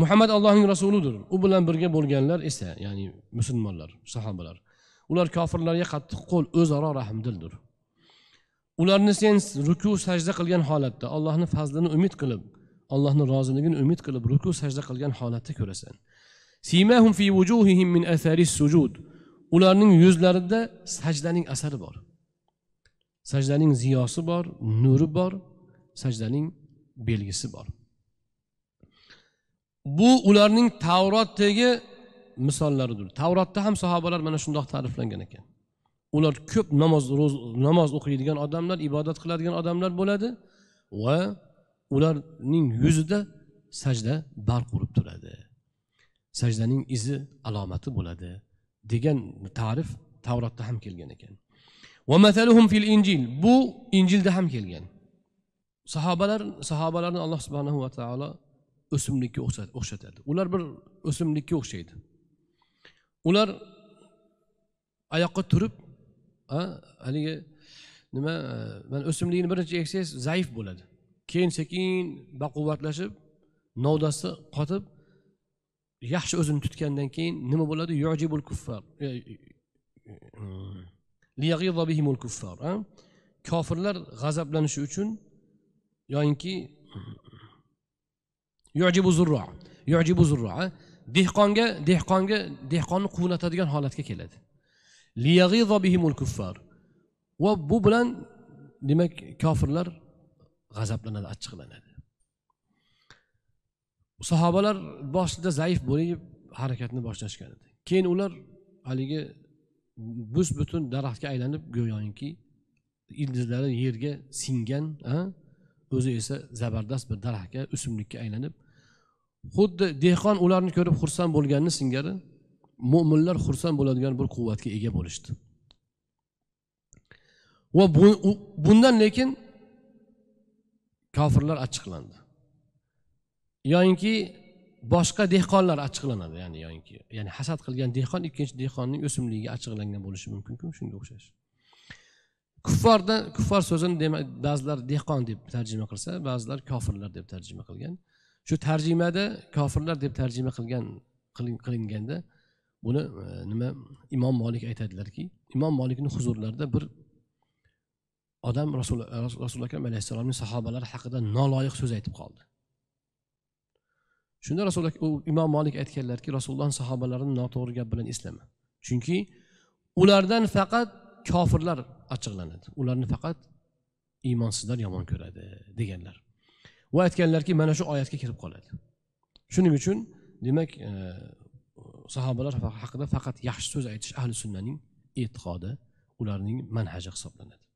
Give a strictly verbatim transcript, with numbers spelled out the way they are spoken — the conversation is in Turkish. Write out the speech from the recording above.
Muhammed Allah'ın Resuludur. O bilan birga bo'lganlar ise, yani Müslümanlar, sahabalar. Ular kafirlarga qattiq qo'l o'zaro rahmdildir. Ularni sen ruku sajda qilgan holatda, Allohning fazlini umid qilib, Allohning roziligini umid qilib ruku sajda qilgan holatda ko'rasan. Simahum fi wujuhihim min atharis sujud. Ularning yuzlarida sajdaning asari bor. Sajdaning ziyosi bor, nuri bor, sajdaning belgisi bor. Bu ularning Tavrotdagi misollaridir. Tavrotda ham sahobalar mana shundoq ta'riflangan ekan. Ular ko'p namoz namoz o'qiydigan odamlar, ibodat qiladigan odamlar bo'ladi va ularning yuzida sajda barq urib turadi. Sajdaning izi alomati bo'ladi degan ta'rif Tavrotda ham kelgan ekan. Va masaluhum fil injil. Bu injilda ham kelgan. Sahobalar sahobalarni Alloh subhanahu va taolo o'simlikka o'xshatadi. Ular bir o'simlikka o'xshaydi. Ular ayaqqo turib, ha, haliga nima, men o'simlikni birinchi eksangiz zaif bo'ladi. Keyin sekin baquvvatlashib, novdasi qotib, yaxshi o'zini tutgandan keyin nima bo'ladi? Yu'jibul kuffar. Liyaghiza bihimul kuffar. Kofirlar g'azablanishi uchun yo'inki yu'jibu zurra. Yu'jibu zurra. Dehqonga, dehqonga, dehqonni quvnatadigan holatga keladi. Liyaghiza bihimul kuffar. Va bu bilan demak kofirlar g'azablanadi, achchiqlanadi. Sahobalar boshida zaif bo'lib harakatni boshlashgan edi. Keyin ular haligi bus butun daraxtga aylanib, go'yoki ildizlari yerga singan, o'zi esa zabardast bir daraxtga, o'simlikka aylanib, xuddi dehqon ularni ko'rib xursand bo'lganini singari mu'minlar xursand bo'ladigan bir quvvatga ega bo'lishdi. Va bundan lekin kofirlar achchiqlandi. Yo'inki boshqa dehqonlar achchiqlanadi, ya'ni yo'inki, ya'ni hasad qilgan dehqon ikkinchi dehqonning o'simligiga achchiqlangan bo'lishi mumkin-ku, shunga o'xshash. Kuffarda kuffar so'zini demak ba'zilar dehqon deb tarjima qilsa, ba'zilar kofirlar deb tarjima qilgan. Shu tarjimada kofirlar deb tarjima qilgan qilinganda buni nima Imom Malik aytadilarki, Imom Malikning huzurlarida bir odam Rasululloh akram alayhissalomning sahobalari haqida noloyiq so'z aytib qoldi. Shunda Rasululloh Imom Malik aytganlarki, Rasulullohning sahabalarini noto'g'ri gap bilan eslama. Chunki ulardan faqat kofirlar achchiqlanadi. Ularni faqat iymonsizlar yomon ko'radi deganlar. Va aytganlarki, mana shu oyatga kirib qoladi. Shuning uchun demak, e, sahabalar haqida faqat yaxshi so'z aytish ahli sunnaning e'tiqodi, ularning manhaji hisoblanadi.